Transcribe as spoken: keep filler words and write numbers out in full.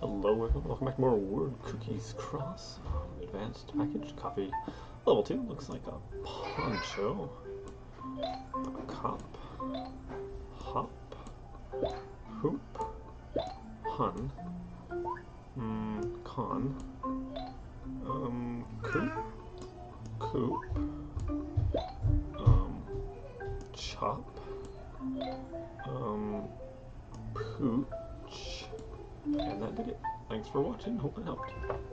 Hello, welcome back to more WordCookies Cross. Um, advanced package copy. Level two looks like a poncho. A cop. Hop. Hoop. Hun. Mm, con. Um, coop. Coop. Um, chop. Um, pooch. And that did it. Thanks for watching. Hope it helped.